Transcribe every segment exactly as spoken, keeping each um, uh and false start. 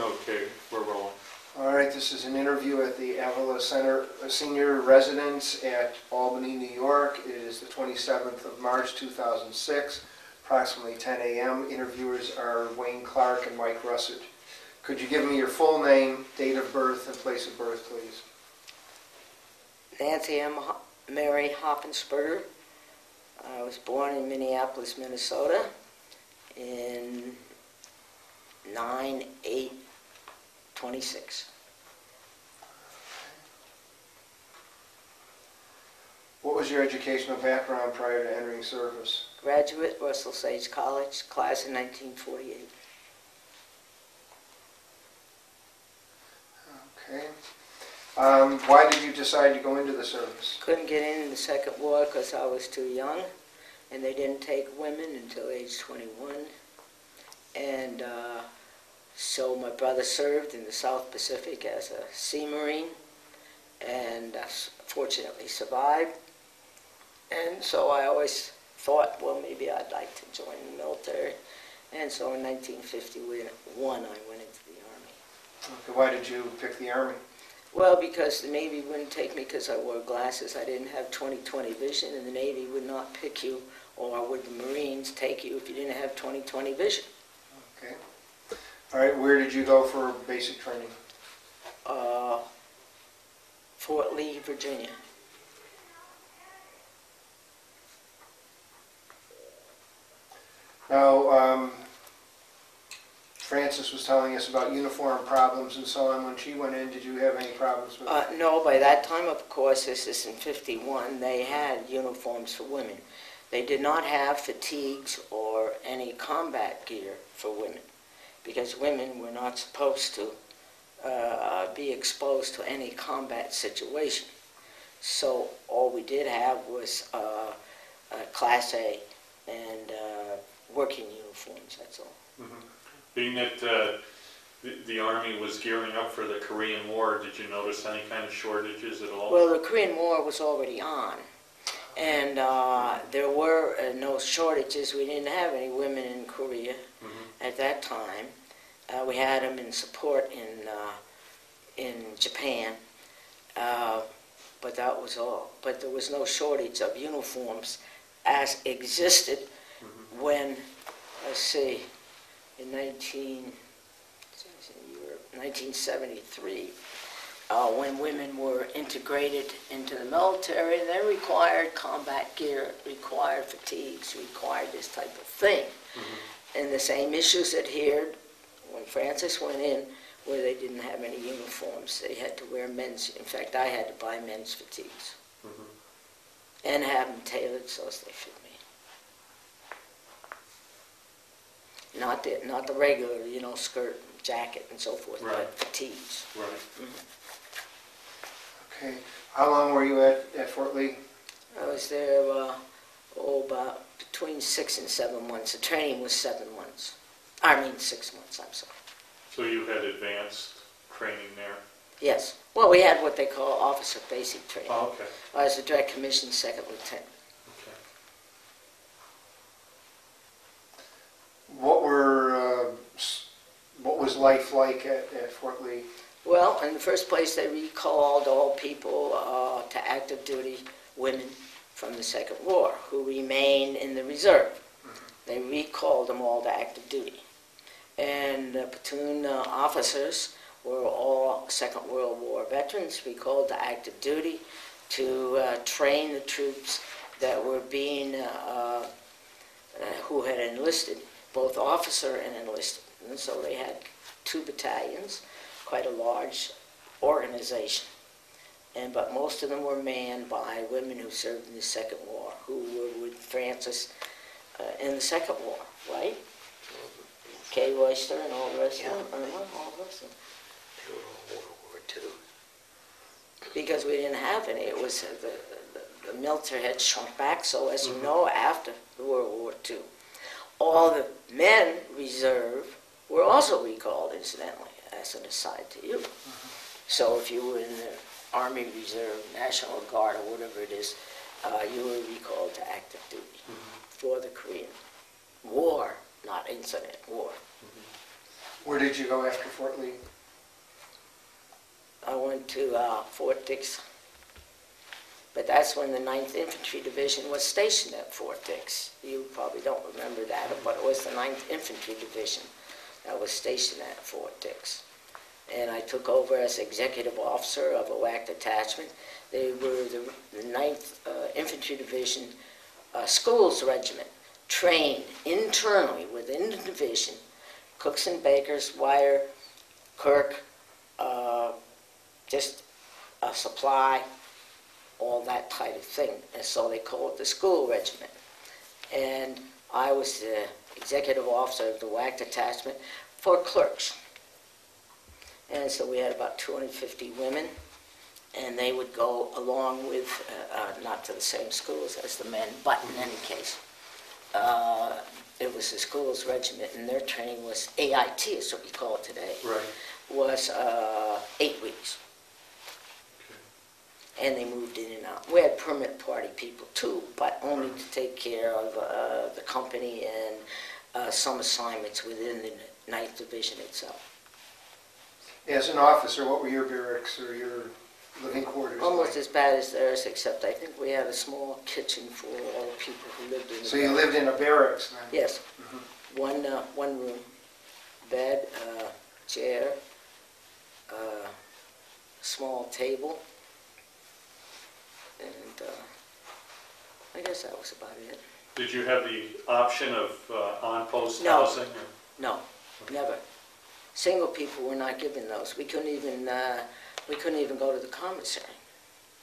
Okay, we're rolling. All right, this is an interview at the Avila Center Senior Residence at Albany, New York. It is the twenty-seventh of March two thousand six, approximately ten A M Interviewers are Wayne Clark and Mike Russert. Could you give me your full name, date of birth, and place of birth, please? Nancy M. Mary Hopfenspirger. I was born in Minneapolis, Minnesota in nine eight twenty-six. What was your educational background prior to entering service? Graduate, Russell Sage College, class of nineteen forty-eight. Okay. Um, why did you decide to go into the service? Couldn't get in in the Second War because I was too young, and they didn't take women until age twenty-one. And uh, so my brother served in the South Pacific as a sea marine, and I fortunately survived. And so I always thought, well, maybe I'd like to join the military. And so in nineteen fifty-one, I went into the Army. Okay, why did you pick the Army? Well, because the Navy wouldn't take me because I wore glasses. I didn't have twenty twenty vision, and the Navy would not pick you, or would the Marines take you if you didn't have twenty twenty vision. Okay. All right, where did you go for basic training? Uh, Fort Lee, Virginia. Now, um, Frances was telling us about uniform problems and so on. When she went in, did you have any problems with uh, that? No, by that time, of course, this is in fifty-one, they had uniforms for women. They did not have fatigues or any combat gear for women, because women were not supposed to uh, be exposed to any combat situation. So all we did have was uh, uh, Class A and uh, working uniforms, that's all. Mm-hmm. Being that uh, the, the Army was gearing up for the Korean War, did you notice any kind of shortages at all? Well, the Korean War was already on, and uh, there were uh, no shortages. We didn't have any women in Korea. Mm-hmm. At that time, uh, we had them in support in uh, in Japan, uh, but that was all. But there was no shortage of uniforms as existed mm-hmm. when, let's see, in nineteen seventy-three, uh, when women were integrated into the military, they required combat gear, required fatigues, required this type of thing. Mm-hmm. And the same issues adhered when Francis went in, where they didn't have any uniforms. They had to wear men's. In fact, I had to buy men's fatigues mm-hmm. and have them tailored so as they fit me. Not the not the regular, you know, skirt, and jacket, and so forth, right. But fatigues. Right. Mm-hmm. Okay. How long were you at at Fort Lee? I was there uh, oh, about. between six and seven months. The training was seven months. I mean six months, I'm sorry. So you had advanced training there? Yes. Well, we had what they call officer basic training. Oh, okay. I was a direct commission second lieutenant. Okay. What were, uh, what was life like at, at Fort Lee? Well, in the first place, they recalled all people uh, to active duty, women, from the Second War, who remained in the reserve. They recalled them all to active duty. And the platoon uh, officers were all Second World War veterans recalled to active duty to uh, train the troops that were being, uh, uh, who had enlisted, both officer and enlisted. And so they had two battalions, quite a large organization. And, but most of them were manned by women who served in the Second War, who were with Francis uh, in the Second War, right? Kay Royster and all the rest yeah. of them. Uh-huh, all the rest of them. They were all World War Two. Because we didn't have any. It was uh, the, the, the military had shrunk back. So as mm-hmm. you know, after World War Two, all the men reserve were also recalled, incidentally, as an aside to you. Mm-hmm. So if you were in the Army Reserve, National Guard, or whatever it is, uh, you were recalled to active duty mm-hmm. for the Korean War, not incident, war. Mm-hmm. Where did you go after Fort Lee? I went to uh, Fort Dix. But that's when the ninth Infantry Division was stationed at Fort Dix. You probably don't remember that, but it was the ninth Infantry Division that was stationed at Fort Dix. And I took over as executive officer of a W A C detachment. They were the, the ninth uh, Infantry Division uh, Schools Regiment, trained internally within the division, cooks and bakers, wire, clerk, uh, just a supply, all that type of thing. And so they call it the school regiment. And I was the executive officer of the W A C detachment for clerks. And so we had about two hundred fifty women, and they would go along with, uh, uh, not to the same schools as the men, but in any case, uh, it was the school's regiment, and their training was A I T, is what we call it today, right. was uh, eight weeks. And they moved in and out. We had permanent party people too, but only to take care of uh, the company and uh, some assignments within the ninth Division itself. As an officer, what were your barracks or your living quarters Almost like? as bad as theirs, except I think we had a small kitchen for all the people who lived in the So barracks. You lived in a barracks then? Yes. Mm-hmm. One, uh, one room, bed, uh, chair, uh, small table. And uh, I guess that was about it. Did you have the option of uh, on-post no. housing? Or? No, okay. Never. Single people were not given those. We couldn't even uh, we couldn't even go to the commissary.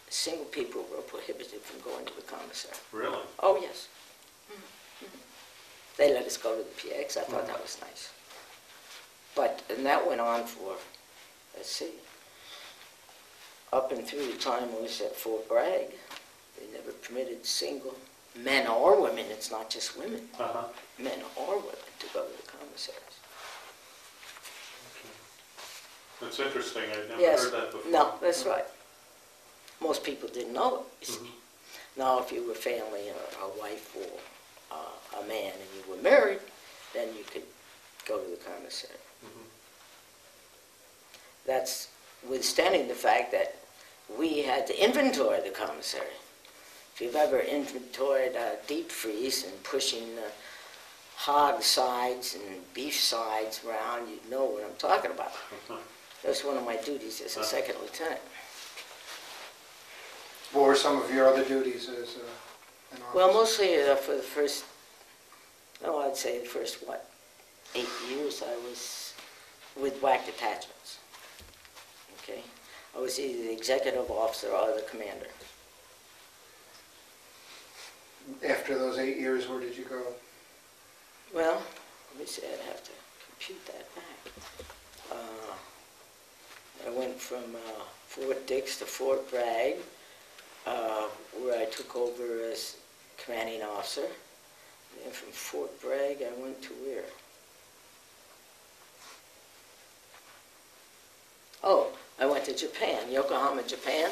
Single people were prohibited from going to the commissary. Really? Oh yes. Mm-hmm. Mm-hmm. They let us go to the P X. I thought mm-hmm. that was nice. But and that went on for let's see. Up and through the time we was at Fort Bragg, they never permitted single men or women, it's not just women, uh-huh. men or women to go to the commissaries. Okay. That's interesting, I've never yes. heard that before. No, that's mm-hmm. right. Most people didn't know it. Mm-hmm. Now if you were family or a wife or uh, a man and you were married, then you could go to the commissary. Mm-hmm. That's withstanding the fact that we had to inventory the commissary. If you've ever inventoried a deep freeze and pushing the hog sides and beef sides around, you'd know what I'm talking about. That was one of my duties as a second lieutenant. What were some of your other duties as uh, an officer? Well, mostly uh, for the first, oh, I'd say the first, what, eight years I was with W A C detachments. Okay. I was either the executive officer or the commander. After those eight years, where did you go? Well, let me see, I'd have to compute that back. Uh, I went from uh, Fort Dix to Fort Bragg, uh, where I took over as commanding officer. And from Fort Bragg, I went to where? Oh, I went to Japan, Yokohama, Japan.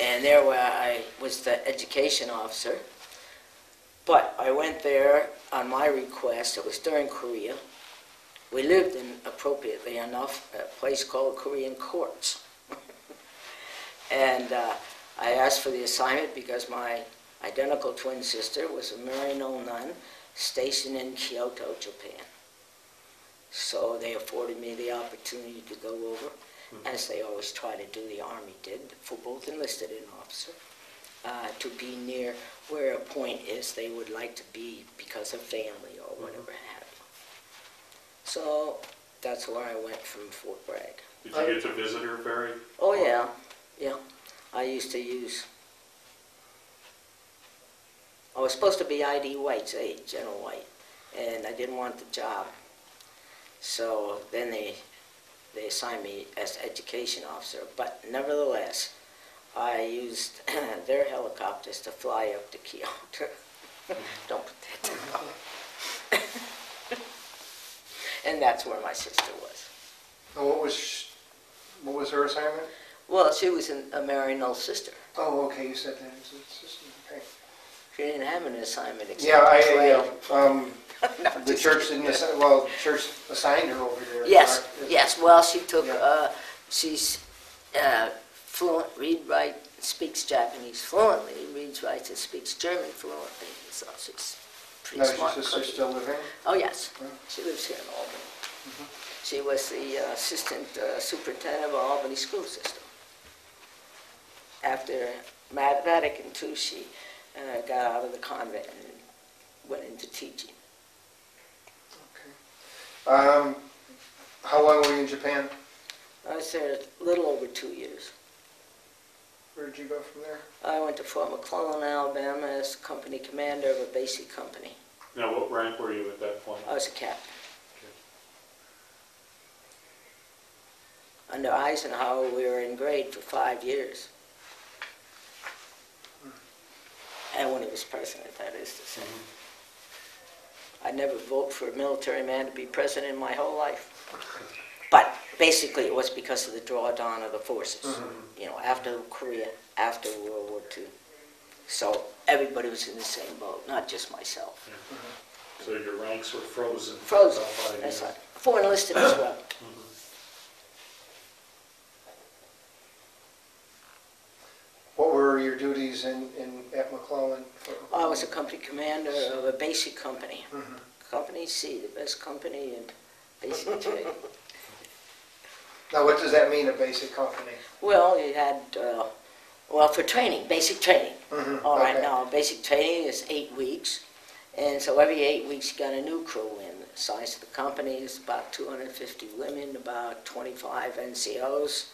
And there where I was the education officer. But I went there on my request. It was during Korea. We lived in, appropriately enough, a place called Korean Courts. And uh, I asked for the assignment because my identical twin sister was a Maryknoll nun stationed in Kyoto, Japan. So they afforded me the opportunity to go over, mm-hmm. as they always try to do, the Army did, for both enlisted and officer, uh, to be near where a point is they would like to be because of family or whatever mm-hmm. have you. So that's where I went from Fort Bragg. Did you get to visit her, Barry? Oh, yeah. Yeah. I used to use... I was supposed to be I D White's aide, General White, and I didn't want the job. So then they, they assigned me as education officer, but nevertheless, I used their helicopters to fly up to Kyoto. Don't put that down. And that's where my sister was. And what was she, what was her assignment? Well, she was an, a Maryknoll sister. Oh, okay, you said that as a sister. Okay. She didn't have an assignment except yeah, I, yeah. Um, No, the church didn't assign, well, the church assigned her over there. Yes, yes. Well, she took, yeah. uh, she's uh, fluent, read, write, speaks Japanese fluently, reads, writes, and speaks German fluently. So she's pretty now, smart. Is your sister still living? Oh, yes. Yeah. She lives here in Albany. Mm-hmm. She was the uh, assistant uh, superintendent of Albany school system. After Vatican two, she uh, got out of the convent and went into teaching. Okay. Um, how long were you in Japan? I was there a little over two years. Where did you go from there? I went to Fort McClellan, Alabama, as company commander of a basic company. Now, what rank were you at that point? I was a captain. Okay. Under Eisenhower, we were in grade for five years. And when he was president, that is to say. Mm-hmm. I never voted for a military man to be president in my whole life. But basically it was because of the drawdown of the forces, mm-hmm. you know, after Korea, after World War Two. So everybody was in the same boat, not just myself. Mm-hmm. So your ranks were frozen? Frozen, that's right. For enlisted as well. Mm-hmm. What were your duties in, in at McClellan? I was a company commander of a basic company. Mm-hmm. Company C, the best company in basic trade. Now, what does that mean, a basic company? Well, you had, uh, well, for training, basic training. Mm-hmm. All right, okay. Now, basic training is eight weeks. And so every eight weeks, you got a new crew in. The size of the company is about two hundred fifty women, about twenty-five N C Os.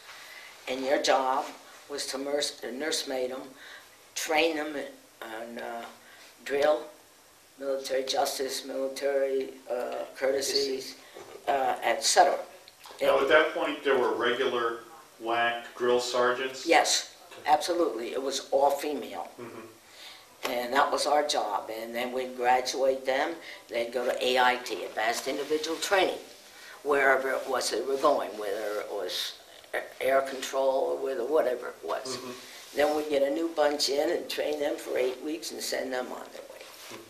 And your job was to nurse, uh, nursemaid them, train them on uh, drill, military justice, military uh, courtesies, uh, et cetera. Now, at that point, there were regular W A C drill sergeants? Yes, absolutely. It was all female. Mm-hmm. And that was our job. And then we'd graduate them. They'd go to A I T, Advanced Individual Training, wherever it was they were going, whether it was air control or whatever it was. Mm-hmm. Then we get a new bunch in and train them for eight weeks and send them on their way. Mm-hmm.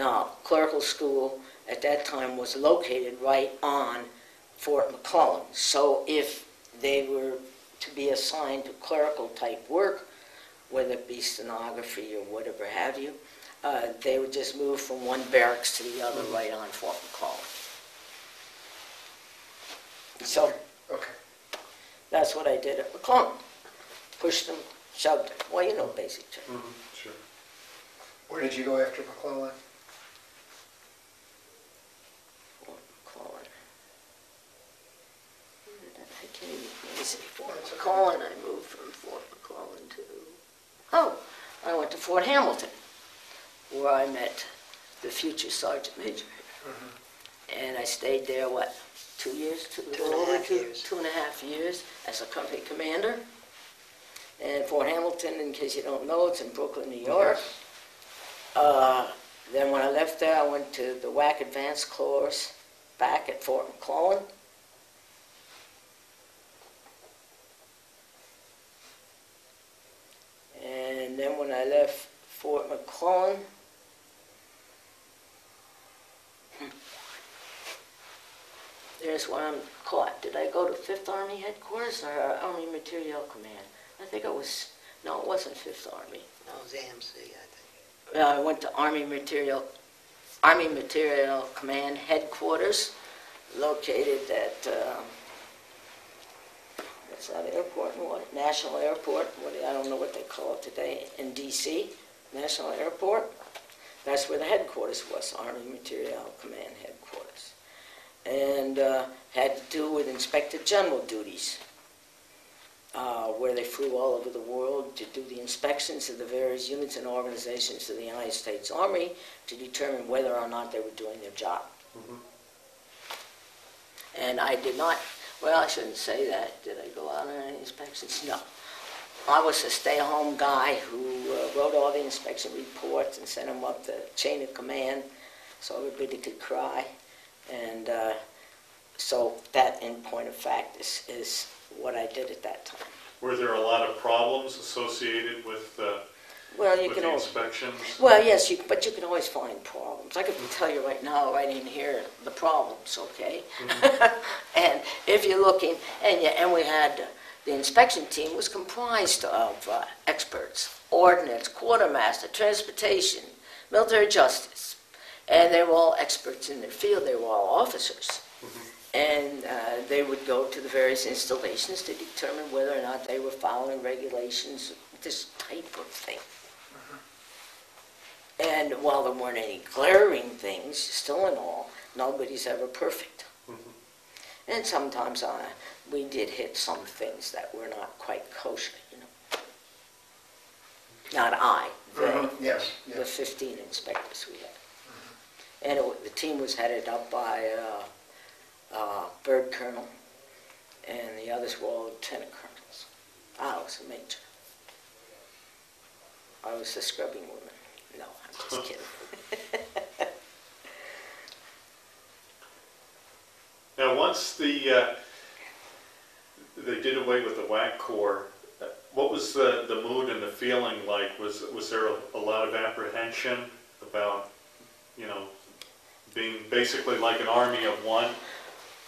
Now, clerical school at that time was located right on Fort McClellan. So if they were to be assigned to clerical type work, whether it be stenography or whatever have you, uh, they would just move from one barracks to the other mm-hmm. right on Fort McClellan. So, okay. That's what I did at McClellan. Pushed them, shoved them. Well, you know, basic training. Mm-hmm, sure. Where did you go after McClellan? Fort McClellan. I can't even see Fort That's McClellan. Okay. I moved from Fort McClellan to... Oh, I went to Fort Hamilton, where I met the future Sergeant Major. Mm-hmm. And I stayed there, what? Two years, two, two, and a half two, years. two and a half years as a company commander. And Fort Hamilton, in case you don't know, it's in Brooklyn, New York. Yes. Uh, then when I left there, I went to the W A C Advanced Course back at Fort McClellan. And then when I left Fort McClellan, there's where I'm caught. Did I go to fifth Army Headquarters or Army Material Command? I think it was, no, it wasn't fifth Army. No, it was A M C, I think. Uh, I went to Army Material, Army Material Command Headquarters, located at, um, what's that airport? What, National Airport, what, I don't know what they call it today, in D C, National Airport. That's where the headquarters was, Army Material Command Headquarters. And uh, had to do with Inspector General duties, uh, where they flew all over the world to do the inspections of the various units and organizations of the United States Army to determine whether or not they were doing their job. Mm-hmm. And I did not, well, I shouldn't say that. Did I go out on any inspections? No. I was a stay-at-home guy who uh, wrote all the inspection reports and sent them up the chain of command so everybody could cry. And uh, so that, in point of fact, is, is what I did at that time. Were there a lot of problems associated with uh, well, Well, you with can the always, inspections? Well, yes, you, but you can always find problems. I can tell you right now, right in here, the problems, okay? Mm-hmm. And if you're looking, and, you, and we had, uh, the inspection team was comprised of uh, experts, ordnance, quartermaster, transportation, military justice, and they were all experts in their field. They were all officers. Mm-hmm. And uh, they would go to the various installations to determine whether or not they were following regulations, this type of thing. Mm-hmm. And while there weren't any glaring things, still in all, nobody's ever perfect. Mm-hmm. And sometimes uh, we did hit some things that were not quite kosher, you know. Not I, they, mm-hmm. yes, yes. The fifteen inspectors we had. Mm-hmm. And it, the team was headed up by uh, Uh, bird colonel, and the others were all lieutenant colonels. I was a major. I was the scrubbing woman. No, I'm just kidding. Now, once the uh, they did away with the W A C Corps, what was the the mood and the feeling like? Was was there a, a lot of apprehension about, you know, being basically like an army of one?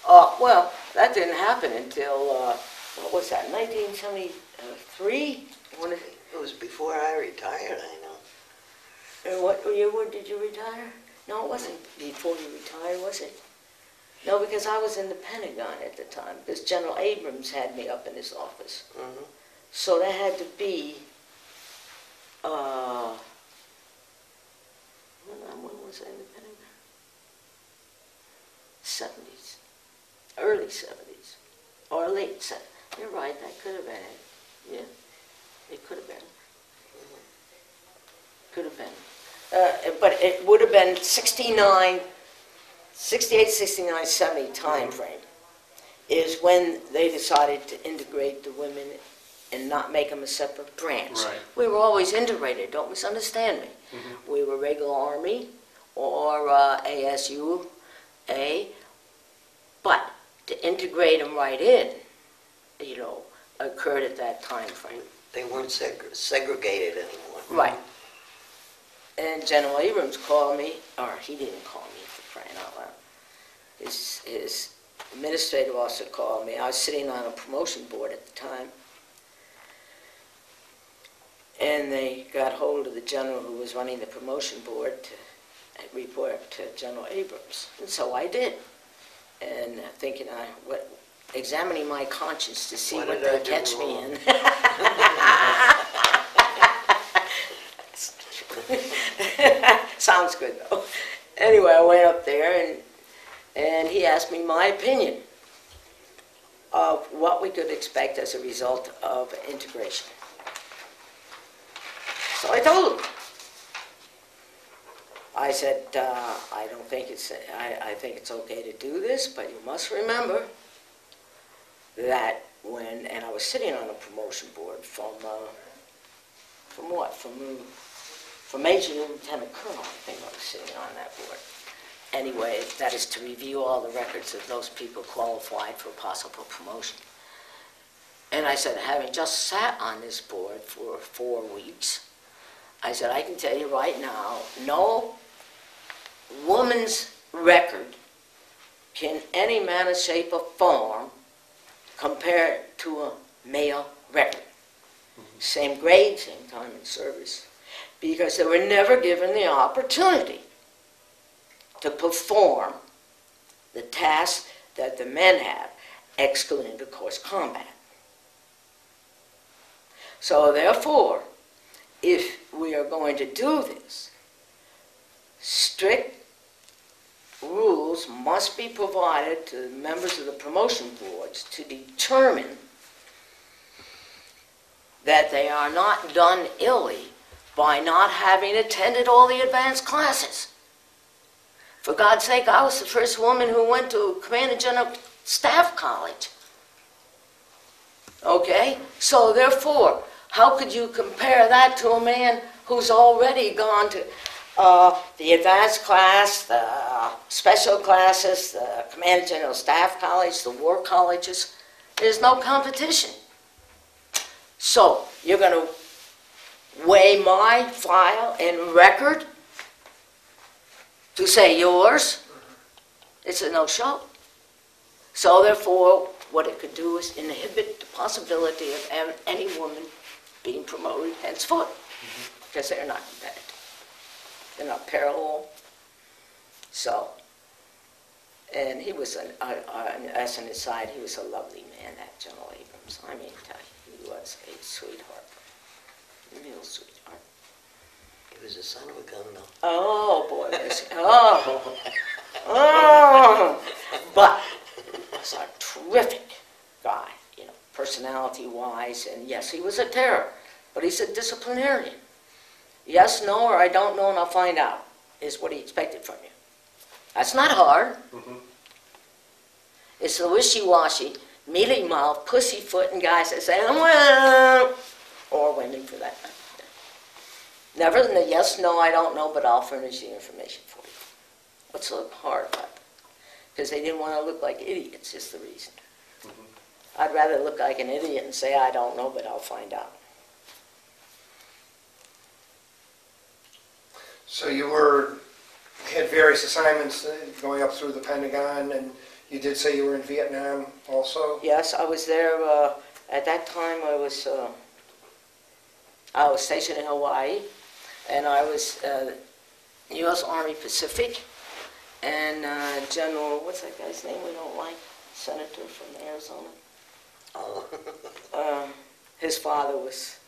Uh, well, that didn't happen until, uh, what was that, nineteen seventy-three? When it, it was before I retired, I know. And what year did you retire? No, it wasn't before you retired, was it? No, because I was in the Pentagon at the time, because General Abrams had me up in his office. Mm-hmm. So that had to be, uh, when was I in the Pentagon? seventies. Early seventies, or late seventies. You're right, that could have been it. Yeah, it could have been. Could have been. Uh, but it would have been sixty-nine, sixty-eight, sixty-nine, seventy time frame is when they decided to integrate the women and not make them a separate branch. Right. We were always integrated, don't misunderstand me. Mm-hmm. We were regular Army or uh, A S U A, but to integrate them right in, you know, occurred at that time frame. They weren't seg segregated anymore. Right. And General Abrams called me, or he didn't call me, for crying out loud. His, his administrative officer called me. I was sitting on a promotion board at the time. And they got hold of the general who was running the promotion board to report to General Abrams. And so I did. And thinking, I what, examining my conscience to see what, what they'll catch me wrong? in. That's true. Sounds good though. Anyway, I went up there and and he asked me my opinion of what we could expect as a result of integration. So I told him. I said, uh, I don't think it's, I, I think it's okay to do this, but you must remember that when, and I was sitting on a promotion board from, uh, from what? From, from Major to Lieutenant Colonel, I think I was sitting on that board. Anyway, that is to review all the records of those people qualified for possible promotion. And I said, having just sat on this board for four weeks, I said, I can tell you right now, no woman's record can any manner, shape, or form compare to a male record. Mm-hmm. Same grade, same time in service, because they were never given the opportunity to perform the tasks that the men had, excluding, of course, combat. So therefore, if we are going to do this, strict rules must be provided to the members of the promotion boards to determine that they are not done illy by not having attended all the advanced classes. For God's sake, I was the first woman who went to Command and General Staff College. Okay? So therefore, how could you compare that to a man who's already gone to uh, the advanced class, the uh, special classes, the Command and General Staff College, the war colleges? There's no competition. So you're going to weigh my file and record to say yours, it's a no-show. So therefore, what it could do is inhibit the possibility of any woman being promoted henceforth, because they're not competitive. They're not parallel. So, and he was, an, uh, uh, as an aside, he was a lovely man, that General Abrams. I mean, tell you, he was a sweetheart, a real sweetheart. He was the son of a gun, though. Oh, boy. Oh. Oh. But he was a terrific guy, you know, personality-wise. And yes, he was a terror, but he's a disciplinarian. Yes, no, or I don't know, and I'll find out, is what he expected from you. That's not hard. Mm-hmm. It's the wishy-washy, mealy-mouthed, pussyfoot, and guys that say, well, or women for that matter. Never, yes, no, I don't know, but I'll furnish the information for you. What's so hard about it? Because they didn't want to look like idiots, is the reason. Mm-hmm. I'd rather look like an idiot and say, I don't know, but I'll find out. So you were, had various assignments going up through the Pentagon, and you did say you were in Vietnam also? Yes, I was there. Uh, at that time, I was, uh, I was stationed in Hawaii, and I was uh, U S Army Pacific, and uh, General, what's that guy's name we don't like? Senator from Arizona. Oh. uh, his father was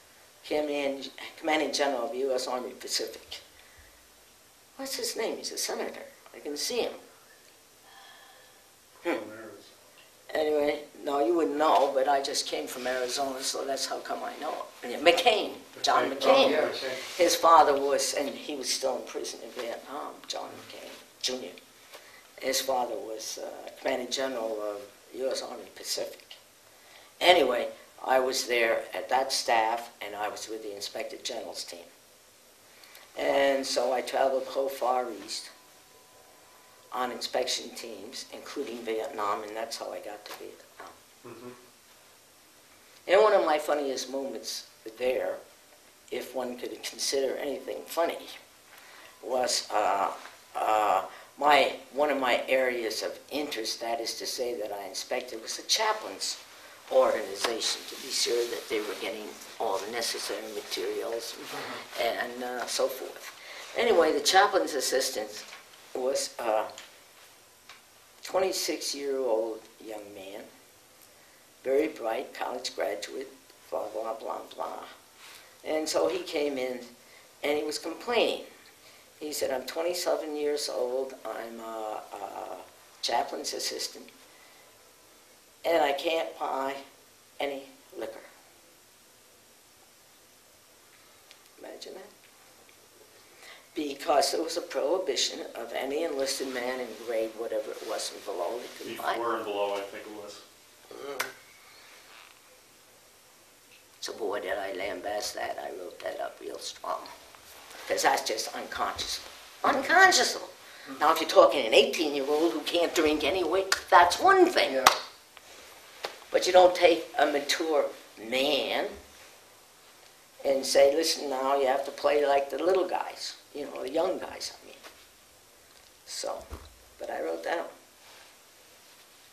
Command Commanding General of U S Army Pacific. What's his name? He's a senator. I can see him. Hmm. Anyway, no, you wouldn't know, but I just came from Arizona, so that's how come I know him. McCain, John McCain. Oh, yeah, okay. His father was, and he was still in prison in Vietnam, John McCain Junior His father was uh, Commanding General of U S Army Pacific. Anyway, I was there at that staff, and I was with the Inspector General's team. And so I traveled the whole Far East on inspection teams, including Vietnam, and that's how I got to Vietnam. Mm-hmm. And one of my funniest moments there, if one could consider anything funny, was uh, uh, my, one of my areas of interest, that is to say that I inspected, was the chaplain's organization to be sure that they were getting all the necessary materials and uh, so forth. Anyway, the chaplain's assistant was a twenty-six-year-old young man, very bright, college graduate, blah, blah, blah, blah. And so he came in and he was complaining. He said, I'm twenty-seven years old, I'm a, a chaplain's assistant, and I can't buy any liquor. Imagine that. Because there was a prohibition of any enlisted man in grade whatever it was and below they could buy. Before and below, I think it was. Mm. So boy, did I lambast that. I wrote that up real strong. Because that's just unconscionable. Unconscionable. Mm-hmm. Now if you're talking an eighteen-year-old who can't drink anyway, that's one thing. Yeah. But you don't take a mature man and say, listen, now you have to play like the little guys, you know, the young guys, I mean. So, but I wrote down,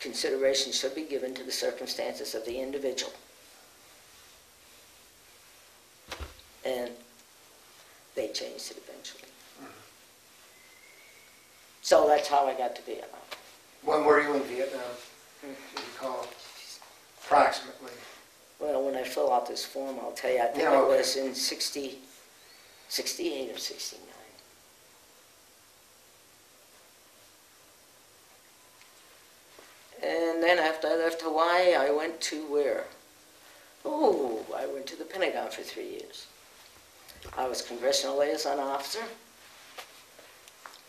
consideration should be given to the circumstances of the individual. And they changed it eventually. Mm-hmm. So that's how I got to Vietnam. When were you in Vietnam? Mm-hmm. Do you recall? Approximately. Well, when I fill out this form, I'll tell you, I think yeah, okay. It was in sixty, sixty-eight or sixty-nine. And then after I left Hawaii, I went to where? Oh, I went to the Pentagon for three years. I was Congressional Liaison Officer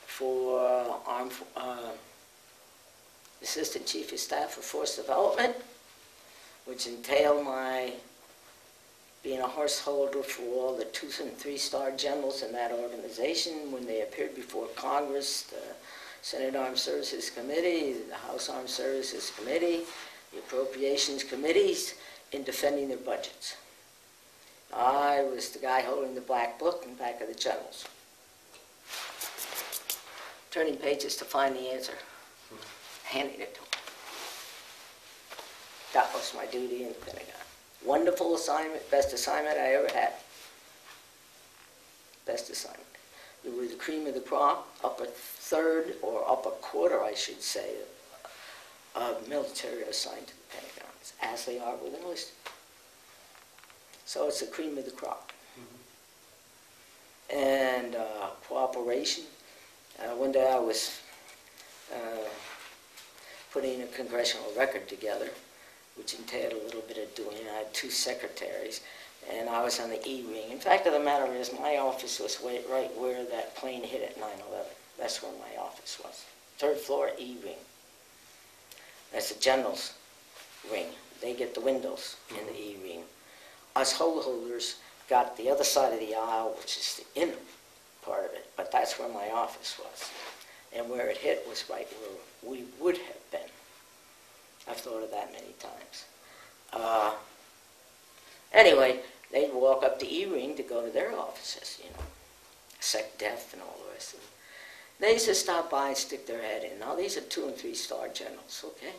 for uh, Armed uh, Assistant Chief of Staff for Force Development, which entailed my being a horse holder for all the two and three star generals in that organization when they appeared before Congress, the Senate Armed Services Committee, the House Armed Services Committee, the Appropriations Committees, in defending their budgets. I was the guy holding the black book in back of the generals, turning pages to find the answer, handing it to him. That was my duty in the Pentagon. Wonderful assignment, best assignment I ever had. Best assignment. We were the cream of the crop, upper third, or upper quarter, I should say, of military assigned to the Pentagon, as they are with enlisted. So it's the cream of the crop. Mm-hmm. And uh, cooperation. Uh, one day I was uh, putting a congressional record together, which entailed a little bit of doing. I had two secretaries, and I was on the E ring. In fact, of the matter is, my office was way, right where that plane hit at nine eleven. That's where my office was. Third floor, E ring. That's the general's ring. They get the windows in the E ring. Us hole holders got the other side of the aisle, which is the inner part of it, but that's where my office was. And where it hit was right where we would have been. I've thought of that many times. Uh, anyway, they'd walk up the E ring to go to their offices, you know, sec def and all the rest of them. They used to stop by and stick their head in. Now, these are two and three star generals, okay?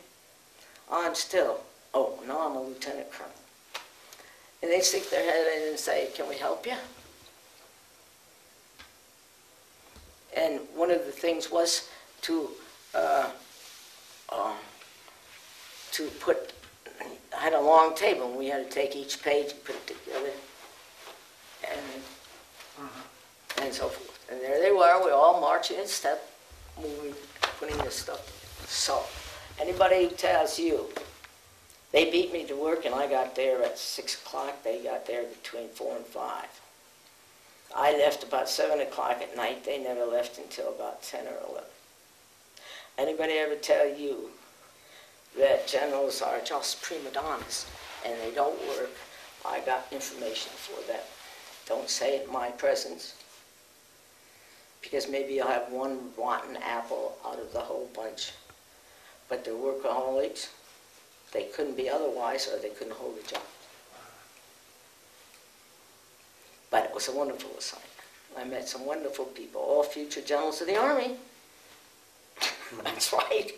I'm still, oh, now I'm a lieutenant colonel. And they'd stick their head in and say, can we help you? And one of the things was to, uh, um, to put, I had a long table, and we had to take each page and put it together, and, uh-huh. and so forth. And there they were, we were all marching in step, moving, putting this stuff together. So, anybody who tells you, they beat me to work, and I got there at six o'clock, they got there between four and five. I left about seven o'clock at night, they never left until about ten or eleven. Anybody ever tell you that generals are just prima donnas and they don't work, I got information for them. Don't say it in my presence, because maybe you'll have one rotten apple out of the whole bunch. But they're workaholics. They couldn't be otherwise, or they couldn't hold a job. But it was a wonderful assignment. I met some wonderful people, all future generals of the Army. That's right.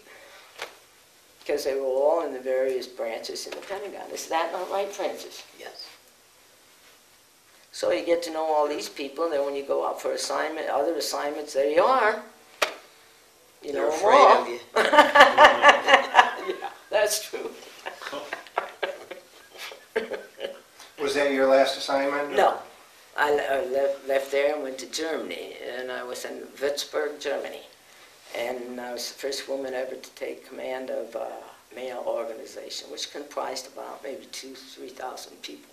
Because they were all in the various branches in the Pentagon. Is that not right, Francis? Yes. So you get to know all these people, and then when you go out for assignment, other assignments, there you are. You They're know afraid all. of you. Yeah, that's true. Was that your last assignment? Or? No. I left, left there and went to Germany, and I was in Würzburg, Germany. And I was the first woman ever to take command of a male organization, which comprised about maybe two, three thousand people.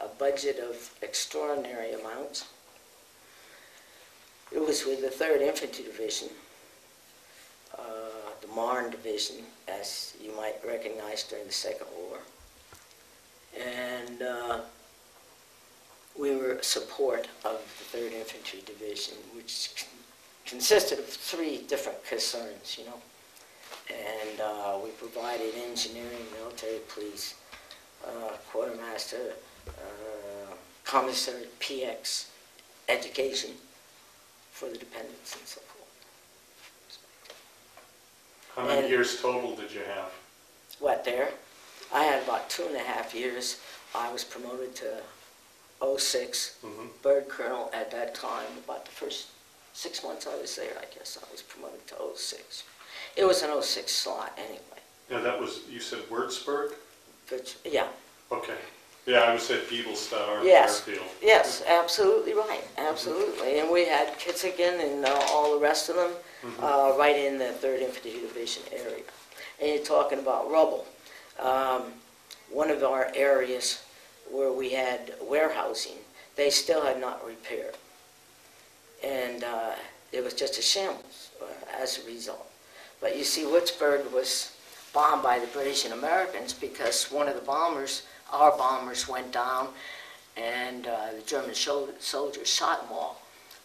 A budget of extraordinary amounts. It was with the third Infantry Division, uh, the Marne Division, as you might recognize during the Second War. And uh, we were support of the third Infantry Division, which consisted of three different concerns, you know, and uh, we provided engineering, military police, uh, quartermaster, uh, commissary, P X, education for the dependents and so forth. How many and years total did you have? What, there? I had about two and a half years. I was promoted to oh six, mm-hmm. bird colonel at that time, about the first Six months I was there, I guess. I was promoted to oh six. It was an oh six slot, anyway. Now that was, you said Würzburg? But, yeah. Okay. Yeah, I would say Beeblestar or yes. Fairfield. Yes, absolutely right. Absolutely. Mm-hmm. And we had Kitzigan and uh, all the rest of them mm-hmm. uh, right in the third Infantry Division area. And you're talking about rubble. Um, one of our areas where we had warehousing, they still had not repaired. And uh, it was just a shambles uh, as a result. But you see, Würzburg was bombed by the British and Americans because one of the bombers, our bombers, went down and uh, the German soldiers shot them all.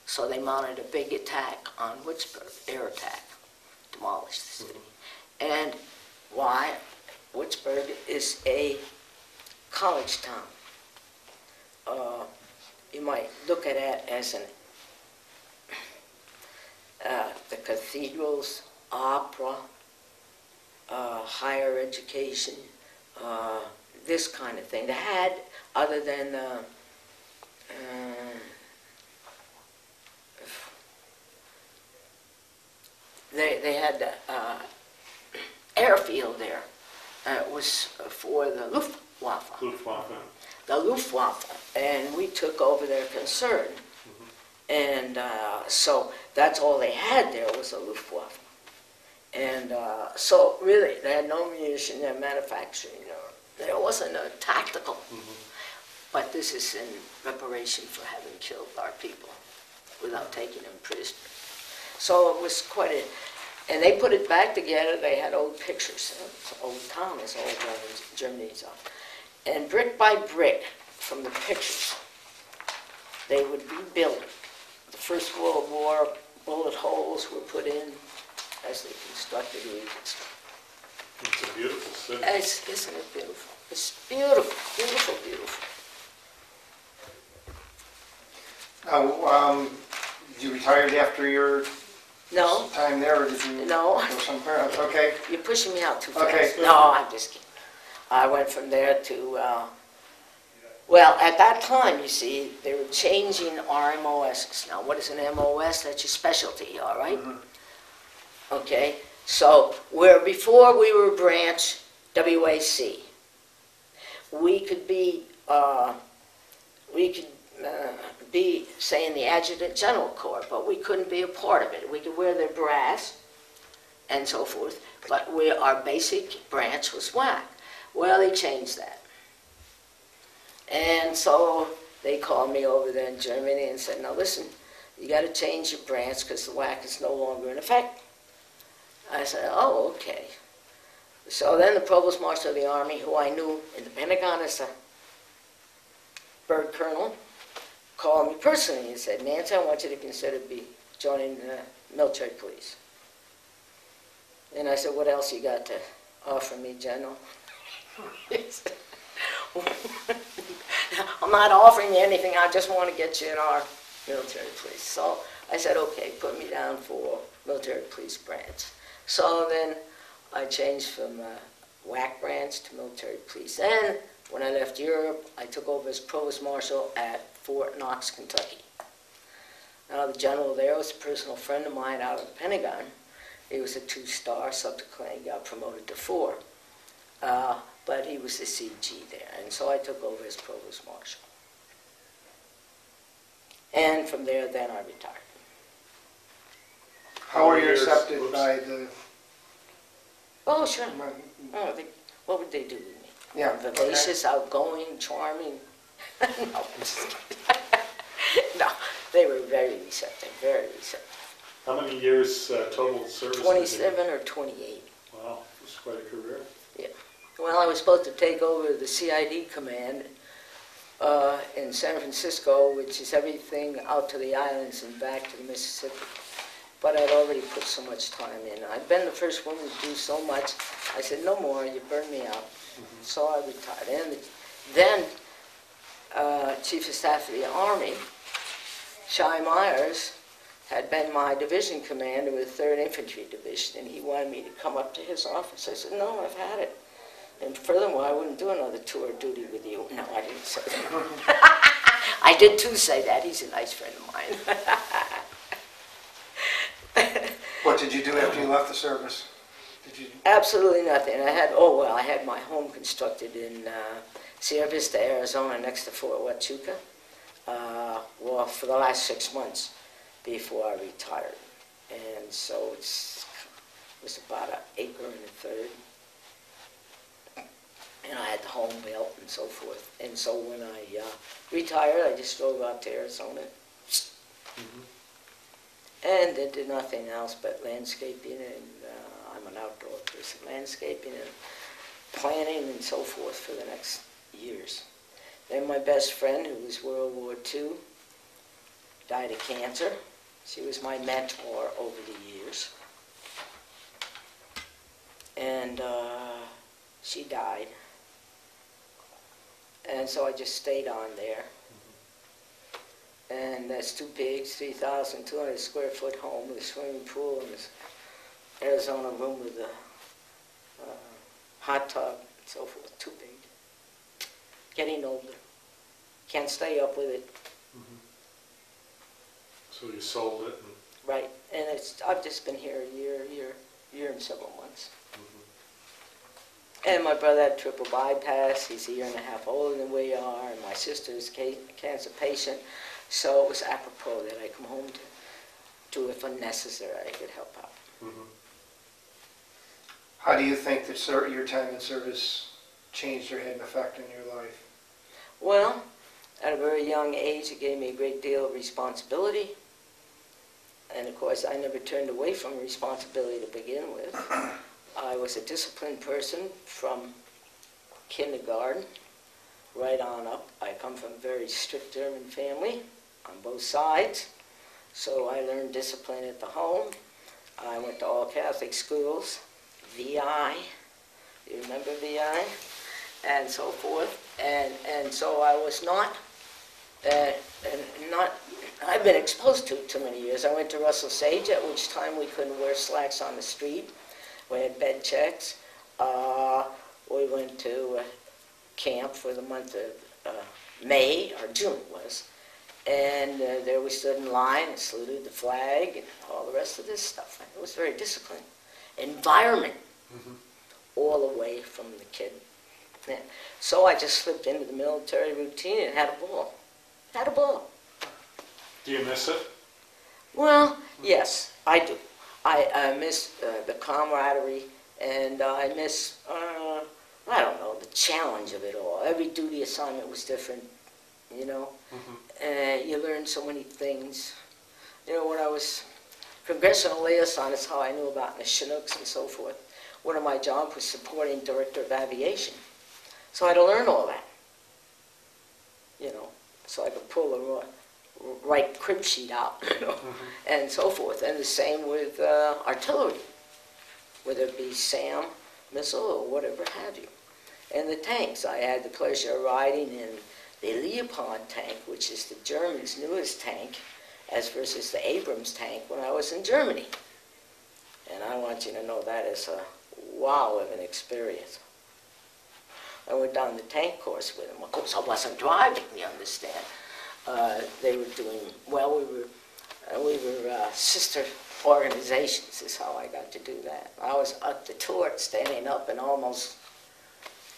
So they mounted a big attack on Würzburg, air attack, demolished the city. And why? Würzburg is a college town. uh, you might look at it as an uh, the cathedrals, opera, uh, higher education, uh, this kind of thing. They had, other than uh, uh, they they had an uh, airfield there. Uh, it was for the Luftwaffe. Luftwaffe. The Luftwaffe, and we took over their concern, mm-hmm. and uh, so that's all they had there was the Luftwaffe, and uh, so really they had no munition, they had manufacturing, you know. There wasn't a tactical, mm-hmm. but this is in reparation for having killed our people without taking them prisoner. So it was quite a, and they put it back together. They had old pictures, old town is old Germany's old, and brick by brick from the pictures, they would rebuild it. The First World War bullet holes were put in as they constructed regions. It's a beautiful city. It's, isn't it beautiful? It's beautiful, beautiful, beautiful. Now, um, you retired after your no. time there, or did you? No. That's okay. You're pushing me out too fast. Okay. No, I'm just kidding. I went from there to, uh, well, at that time, you see, they were changing our M O Ss. Now, what is an M O S? That's your specialty, all right? Mm-hmm. Okay. So, where before we were branch W A C, we could be, uh, we could uh, be, say, in the Adjutant General Corps, but we couldn't be a part of it. We could wear their brass and so forth, but we, our basic branch was W A C. Well, they changed that. And so they called me over there in Germany and said, now listen, you got to change your branch because the W A C is no longer in effect. I said, oh, okay. So then the Provost Marshal of the Army, who I knew in the Pentagon as a bird colonel, called me personally and said, Nancy, I want you to consider be joining the military police. And I said, what else you got to offer me, General? I'm not offering you anything, I just want to get you in our military police. So I said, okay, put me down for military police branch. So then I changed from uh, W A C branch to military police. Then when I left Europe, I took over as Provost Marshal at Fort Knox, Kentucky. Now the general there was a personal friend of mine out of the Pentagon. He was a two-star, subsequently got promoted to four. Uh, but he was the C G there, and so I took over as Provost Marshal. And from there, then I retired. How were you accepted Oops. by the... Oh, sure. My, oh, they, what would they do with me? Yeah. Vivacious, okay. outgoing, charming. No, I'm just kidding. No, they were very receptive, very receptive. How many years uh, total service? twenty-seven or twenty-eight. Wow, that's quite a career. Yeah. Well, I was supposed to take over the C I D command uh, in San Francisco, which is everything out to the islands and back to the Mississippi. But I'd already put so much time in. I'd been the first woman to do so much. I said, no more, you burn me out. Mm-hmm. So I retired. And then uh, Chief of Staff of the Army, Shai Myers, had been my division commander with the third Infantry Division, and he wanted me to come up to his office. I said, no, I've had it. And furthermore, I wouldn't do another tour of duty with you. No, I didn't say that. I did too say that. He's a nice friend of mine. What did you do after you left the service? Did you... Absolutely nothing. I had, oh well, I had my home constructed in uh, Sierra Vista, Arizona, next to Fort Huachuca, uh, well, for the last six months before I retired. And so it's, it was about an acre and a third. And I had the home built and so forth. And so when I uh, retired, I just drove out to Arizona. Mm-hmm. And I did nothing else but landscaping, and uh, I'm an outdoor person, landscaping and planning and so forth for the next years. Then my best friend, who was World War Two, died of cancer. She was my mentor over the years. And uh, she died. And so I just stayed on there. and that's two pigs, three thousand two hundred square foot home with a swimming pool and this Arizona room with a uh, hot tub and so forth. Too big. Getting older. Can't stay up with it. Mm-hmm. So you sold it? And right. And it's, I've just been here a year, year, year and several months. Mm-hmm. And my brother had triple bypass. He's a year and a half older than we are. And my sister is a cancer patient. So it was apropos that I come home to, to if unnecessary, I could help out. Mm-hmm. How do you think that sir, your time in service changed or had an effect on your life? Well, at a very young age, it gave me a great deal of responsibility. And of course, I never turned away from responsibility to begin with. I was a disciplined person from kindergarten right on up. I come from a very strict German family on both sides. So I learned discipline at the home. I went to all Catholic schools, V I, you remember V I, and so forth. And, and so I was not, uh, and not, I've been exposed to too many years. I went to Russell Sage, at which time we couldn't wear slacks on the street. We had bed checks. Uh, we went to uh, camp for the month of uh, May, or June it was. And uh, there we stood in line and saluted the flag and all the rest of this stuff. It was very disciplined. Environment, mm-hmm. all the way from the kid. Yeah. So I just slipped into the military routine and had a ball. Had a ball. Do you miss it? Well, mm-hmm. yes, I do. I, I miss uh, the camaraderie, and uh, I miss, uh, I don't know, the challenge of it all. Every duty assignment was different, you know. Mm-hmm. uh, you learn so many things. You know, when I was congressional liaison, is how I knew about the Chinooks and so forth. One of my jobs was supporting director of aviation. So I had to learn all that, you know, so I could pull the right crib sheet out, you know, mm-hmm. and so forth. And the same with uh, artillery, whether it be SAM missile or whatever have you. And the tanks, I had the pleasure of riding in the Leopard tank, which is the Germans' newest tank, as versus the Abrams tank when I was in Germany. And I want you to know that is a wow of an experience. I went down the tank course with them. Of course, I wasn't driving, you understand. Uh, they were doing, well, we were, uh, we were uh, sister organizations is how I got to do that. I was up the turret, standing up, and almost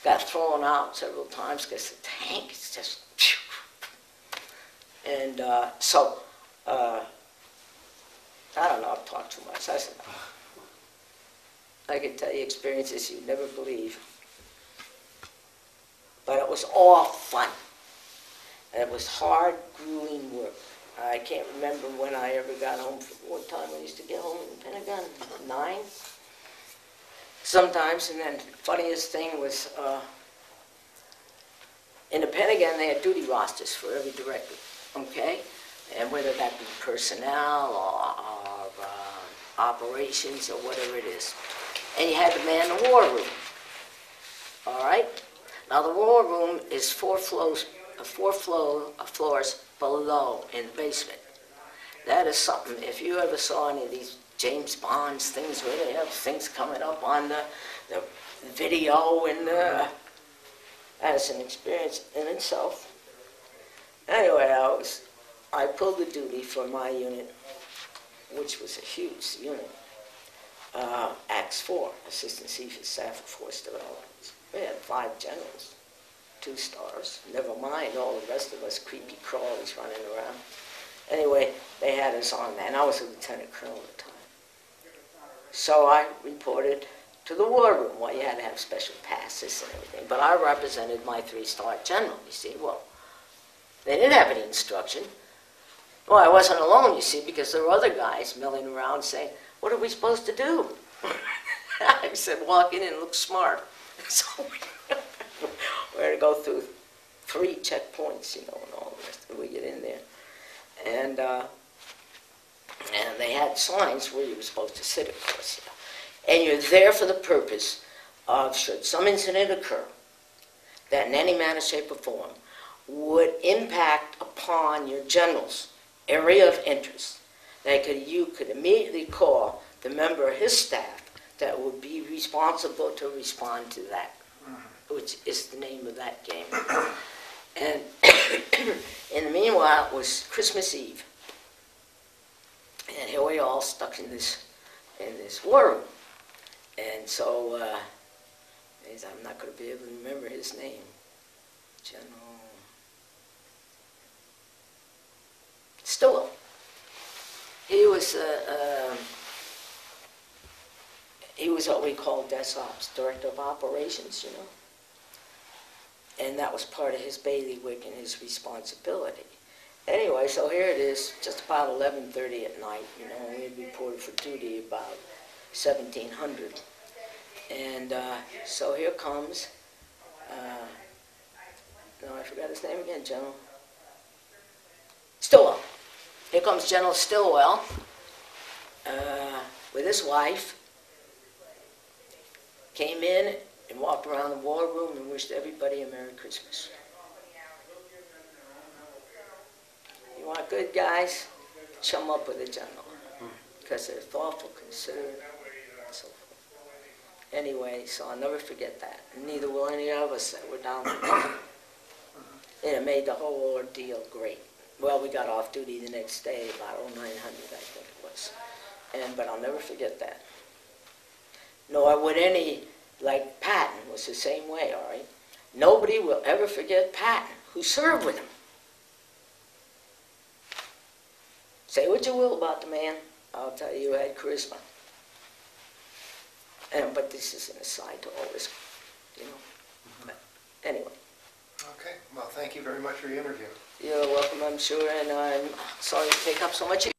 got thrown out several times because the tank is just, phew. And uh, so, uh, I don't know, I've talked too much. I said, I could tell you experiences you'd never believe. But it was all fun. And it was hard, grueling work. I can't remember when I ever got home. One time I used to get home in the Pentagon, nine. Sometimes, and then the funniest thing was, uh, in the Pentagon they had duty rosters for every director, okay? And whether that be personnel or, or uh, operations or whatever it is. And you had to man the war room, all right? Now the war room is four floors, four floor, floors below in the basement. That is something, if you ever saw any of these James Bond's things where they have things coming up on the, the video, and uh, that is an experience in itself. Anyway, I was, I pulled the duty for my unit, which was a huge unit, uh, Acts four, Assistant Chief of Staff for Force Development. We had five generals, two stars, never mind all the rest of us creepy crawlies running around. Anyway, they had us on that, and I was a lieutenant colonel at the time. So I reported to the war room. Well, you had to have special passes and everything, but I represented my three-star general, you see. Well, they didn't have any instruction. Well, I wasn't alone, you see, because there were other guys milling around saying, what are we supposed to do? I said, walk in and look smart. So we had to go through three checkpoints, you know, and all the rest of it. We get in there. And, uh, and they had signs where you were supposed to sit, of course. You know. And you're there for the purpose of, should some incident occur, that in any manner, shape, or form would impact upon your general's area of interest, that could, you could immediately call the member of his staff that would be responsible to respond to that, which is the name of that game. And in the meanwhile, it was Christmas Eve, and here we all stuck in this in this war room. And so uh, I'm not going to be able to remember his name, General Stillwell. He was uh, uh, he was what we call DesOps, Director of Operations, you know. And that was part of his bailiwick and his responsibility. Anyway, so here it is, just about eleven thirty at night, you know, and we reported for duty about seventeen hundred. And uh, so here comes, uh, no, I forgot his name again, General Stillwell. Here comes General Stillwell uh, with his wife, came in and walked around the war room and wished everybody a Merry Christmas. You want good guys? Chum up with the general, because they're thoughtful, considerate, and so forth. Anyway, so I'll never forget that. And neither will any of us that were down there. And it made the whole ordeal great. Well, we got off duty the next day, about oh nine hundred, I think it was. And, but I'll never forget that. Nor would any, like Patton was the same way, all right? Nobody will ever forget Patton, who served with him. Say what you will about the man, I'll tell you, he had charisma. And, but this is an aside to all this, you know. Mm-hmm. But anyway. Okay, well, thank you very much for your interview. You're welcome, I'm sure, and I'm sorry to take up so much of your